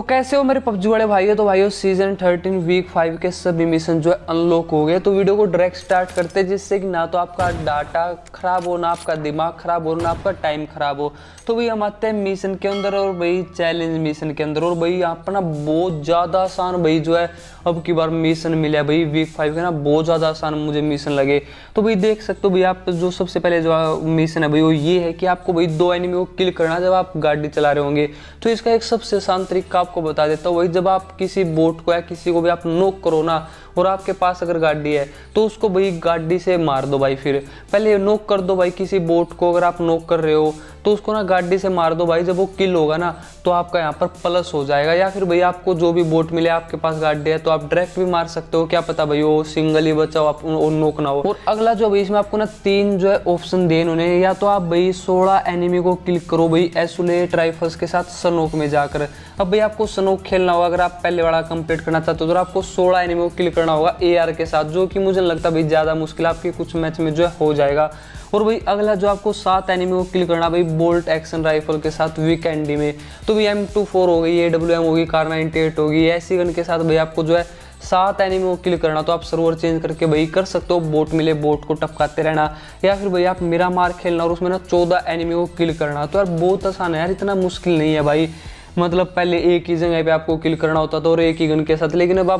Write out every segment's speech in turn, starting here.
तो कैसे हो मेरे पबजी वाले भाइयों। तो भाइयों सीजन 13 वीक 5 के सभी मिशन जो है अनलॉक हो गए। तो वीडियो को डायरेक्ट स्टार्ट करते हैं, जिससे कि ना तो आपका डाटा खराब हो, ना आपका दिमाग खराब हो, ना आपका टाइम खराब हो। तो वही हम आते हैं मिशन के अंदर और भाई चैलेंज मिशन के अंदर। और भाई यहाँ पर ना बहुत ज़्यादा आसान भाई जो है अब की बार मिशन मिला भाई वीक 5 का ना बहुत ज़्यादा आसान मुझे मिशन लगे। तो भाई देख सकते हो भाई आप जो सबसे पहले जो मिशन है भाई वो ये है कि आपको भाई 2 एनिमी को किल करना जब आप गाड़ी चला रहे होंगे। तो इसका एक सबसे आसान तरीका आपको बता देता हूँ, वही जब आप किसी बोट को या किसी को भी आप नोक करो ना और आपके पास अगर गाड़ी है तो उसको भाई गाड़ी से मार दो भाई। फिर पहले नोक कर दो भाई किसी बोट को, अगर आप नोक कर रहे हो तो उसको ना गाड़ी से मार दो भाई। जब वो किल होगा ना तो आपका यहाँ पर प्लस हो जाएगा। या फिर भाई आपको जो भी बोट मिले आपके पास गाड़ी है तो आप डायरेक्ट भी मार सकते हो, क्या पता भाई वो सिंगल ही बचाओ आप और नोक ना हो। और अगला जो भाई इसमें आपको ना 3 जो है ऑप्शन देने उन्हें, या तो आप भाई 16 एनिमी को किल करो भाई एसुलेट राइफल्स के साथ सनोक में जाकर। अब भाई आपको सनोक खेलना होगा अगर आप पहले वाला कंप्लीट करना चाहते हो तो आपको 16 एनिमी को किल करना होगा AR के साथ, जो कि मुझे लगता भाई ज़्यादा मुश्किल आपकी कुछ मैच में जो है हो जाएगा। और भाई अगला जो आपको 7 एनिमी को किल करना भाई बोल्ट एक्शन राइफल के साथ वीकेंडी में। तो भाई M24 हो गई, AWM होगी, कार 98 होगी, ऐसी गन के साथ भाई आपको जो है 7 एनिमी को किल करना। तो आप सर्वर चेंज करके भाई कर सकते हो, बोट मिले बोट को टपकाते रहना, या फिर भाई आप मेरा मार खेलना और उसमें ना 14 एनिमी को किल करना। तो यार बहुत आसान है यार, इतना मुश्किल नहीं है भाई। मतलब पहले एक ही जगह पे आपको किल करना होता था और एक ही गन के साथ, लेकिन अब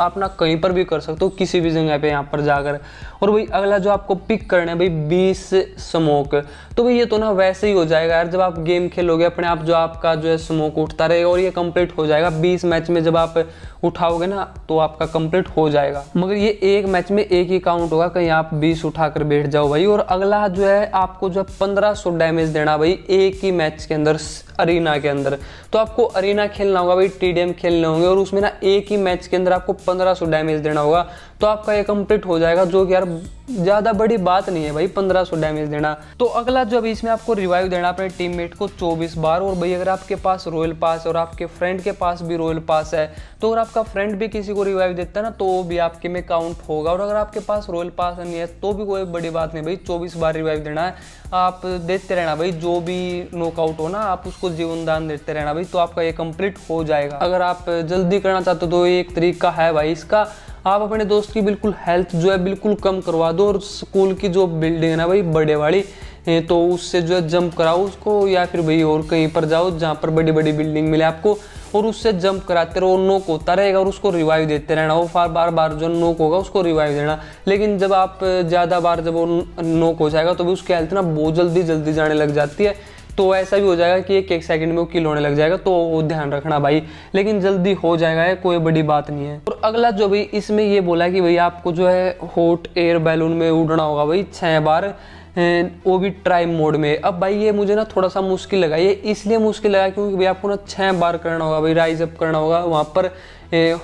आप ना कहीं पर भी कर सकते हो किसी भी जगह पे यहाँ पर जाकर। और भाई अगला जो आपको पिक करना है भाई 20 स्मोक। तो भाई ये तो ना वैसे ही हो जाएगा यार, जब आप गेम खेलोगे अपने आप जो आपका जो है स्मोक उठता रहेगा और ये कंप्लीट हो जाएगा 20 मैच में। जब आप उठाओगे ना तो आपका कंप्लीट हो जाएगा, मगर ये एक मैच में एक ही काउंट होगा, कहीं आप 20 उठा कर बैठ जाओ भाई। और अगला जो है आपको जो है 1500 डैमेज देना भाई एक ही मैच के अंदर अरीना के अंदर। तो आपको अरीना खेलना होगा भाई, TDM खेलने होंगे और उसमें ना एक ही मैच के अंदर आपको 1500 डैमेज देना होगा। तो आपका ये कंप्लीट हो जाएगा, जो कि यार ज़्यादा बड़ी बात नहीं है भाई 1500 डैमेज देना। तो अगला जो अभी इसमें आपको रिवाइव देना अपने टीममेट को 24 बार। और भाई अगर आपके पास रॉयल पास और आपके फ्रेंड के पास भी रॉयल पास है तो अगर आपका फ्रेंड भी किसी को रिवाइव देता है ना तो वो भी आपके में काउंट होगा। और अगर आपके पास रॉयल पास नहीं है तो भी कोई बड़ी बात नहीं भाई, 24 बार रिवाइव देना है, आप देते रहना भाई, जो भी नॉकआउट हो ना आप उसको जीवन दान देते रहना भाई। तो आपका ये कंप्लीट हो जाएगा। अगर आप जल्दी करना चाहते हो तो एक तरीका है भाई इसका, आप अपने दोस्त की बिल्कुल हेल्थ जो है बिल्कुल कम करवा दो और स्कूल की जो बिल्डिंग है ना भाई बड़े वाली तो उससे जो है जंप कराओ उसको, या फिर भाई और कहीं पर जाओ जहाँ पर बड़ी बड़ी बिल्डिंग मिले आपको और उससे जंप कराते रहो, नोक होता रहेगा और उसको रिवाइव देते रहना। वो बार बार जो नोक होगा उसको रिवाइव देना। लेकिन जब आप ज़्यादा बार जब वो नोक हो जाएगा तो भी उसकी हेल्थ ना बहुत जल्दी जाने लग जाती है। तो ऐसा भी हो जाएगा कि एक सेकंड में वो किल होने लग जाएगा, तो वो ध्यान रखना भाई, लेकिन जल्दी हो जाएगा, कोई बड़ी बात नहीं है। और अगला जो भाई इसमें ये बोला कि भाई आपको जो है हॉट एयर बैलून में उड़ना होगा भाई 6 बार, वो भी ट्राई मोड में। अब भाई ये मुझे ना थोड़ा सा मुश्किल लगा, ये इसलिए मुश्किल लगा क्योंकि भाई आपको ना 6 बार करना होगा भाई, राइज अप करना होगा वहाँ पर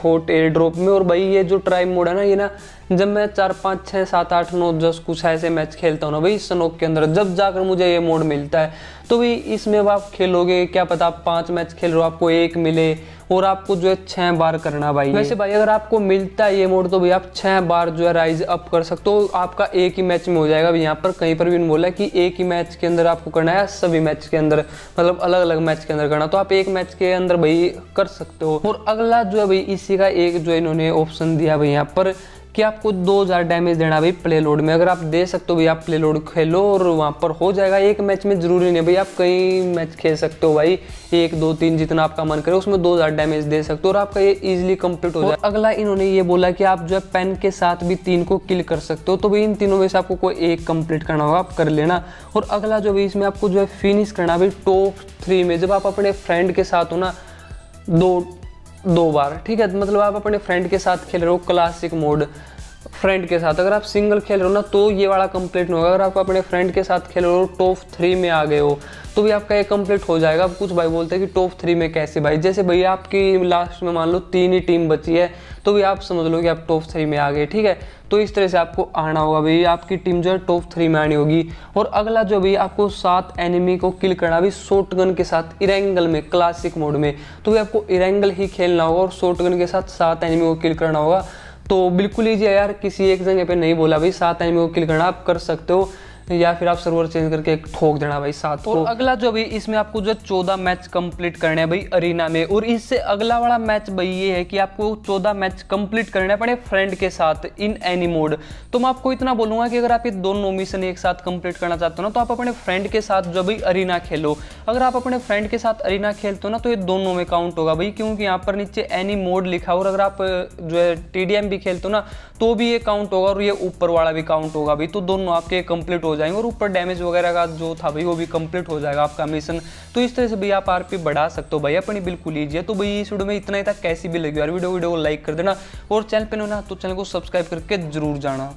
हॉट एयर ड्रॉप में। और भाई ये जो ट्राई मोड है ना, ये ना जब मैं 4 5 6 7 8 9 10 कुछ ऐसे मैच खेलता हूँ ना भाई सनोक के अंदर, जब जाकर मुझे ये मोड मिलता है। तो भाई इसमें अब आप खेलोगे, क्या पता आप 5 मैच खेल रहे हो आपको 1 मिले और आपको जो है 6 बार करना भाई। वैसे भाई अगर आपको मिलता है ये मोड तो भाई आप 6 बार जो है राइज अप कर सकते हो, आपका एक ही मैच में हो जाएगा। भाई यहाँ पर कहीं पर भी बोला कि एक ही मैच के अंदर आपको करना है, सभी मैच के अंदर मतलब अलग अलग मैच के अंदर करना, तो आप एक मैच के अंदर भाई कर सकते हो। और अगला जो है भाई इसी का एक जो इन्होंने ऑप्शन दिया भाई यहाँ पर कि आपको 2000 डैमेज देना भाई प्ले लोड में। अगर आप दे सकते हो भाई आप प्ले लोड खेलो और वहाँ पर हो जाएगा, एक मैच में ज़रूरी नहीं भाई, आप कई मैच खेल सकते हो भाई, 1 2 3 जितना आपका मन करे उसमें 2000 डैमेज दे सकते हो और आपका ये इजीली कंप्लीट हो जाए। अगला इन्होंने ये बोला कि आप जो है पेन के साथ भी 3 को किल कर सकते हो। तो भाई इन तीनों में से आपको कोई एक कंप्लीट करना होगा, आप कर लेना। और अगला जो भाई इसमें आपको जो है फिनिश करना भाई टॉप 3 में, जब आप अपने फ्रेंड के साथ हो ना 2 बार, ठीक है। मतलब आप अपने फ्रेंड के साथ खेल रहे हो क्लासिक मोड फ्रेंड के साथ, अगर आप सिंगल खेल रहे हो ना तो ये वाला कंप्लीट नहीं होगा। अगर आप अपने फ्रेंड के साथ खेल रहे हो टॉप 3 में आ गए हो तो भी आपका ये कंप्लीट हो जाएगा। कुछ भाई बोलते हैं कि टॉप 3 में कैसे भाई, जैसे भाई आपकी लास्ट में मान लो 3 ही टीम बची है तो भी आप समझ लो कि आप टॉप 3 में आ गए, ठीक है। तो इस तरह से आपको आना होगा भाई, आपकी टीम जो है टॉप 3 में आनी होगी। और अगला जो भाई आपको 7 एनिमी को किल करना भी शॉटगन के साथ इरेंगल में क्लासिक मोड में। तो भाई आपको इरेंगल ही खेलना होगा और शॉटगन के साथ 7 एनिमी को किल करना होगा। तो बिल्कुल ईजी है यार, किसी एक जगह पे नहीं बोला भाई 7 एनिमी को किल करना, आप कर सकते हो। या फिर आप सर्वर चेंज करके एक ठोक देना भाई 7 को। और अगला जो भाई इसमें आपको जो 14 मैच कंप्लीट करने हैं भाई अरीना में, और इससे अगला वाला मैच भाई ये है कि आपको 14 मैच कंप्लीट करने पड़े फ्रेंड के साथ इन एनी मोड। तो मैं आपको इतना बोलूँगा कि अगर आप ये दोनों मिशन एक साथ कंप्लीट करना चाहते हो ना तो आप अपने फ्रेंड के साथ जो भाई अरीना खेलो। अगर आप अपने फ्रेंड के साथ अरीना खेलते हो ना तो ये दोनों में काउंट होगा भाई, क्योंकि यहाँ पर नीचे एनी मोड लिखा हो। और अगर आप जो है TDM भी खेलते हो ना तो भी ये काउंट होगा और ये ऊपर वाला भी काउंट होगा भाई। तो दोनों आपके कंप्लीट हो जाएंगे और ऊपर डैमेज वगैरह का जो था भाई वो भी कंप्लीट हो जाएगा आपका मिशन। तो इस तरह से भाई आप आरपी बढ़ा सकते हो भाई अपनी बिल्कुल लीजिए। तो भाई इस वीडियो में इतना ही था, कैसी भी लगी यार वीडियो को लाइक कर देना और चैनल पर ना तो चैनल को सब्सक्राइब करके जरूर जाना।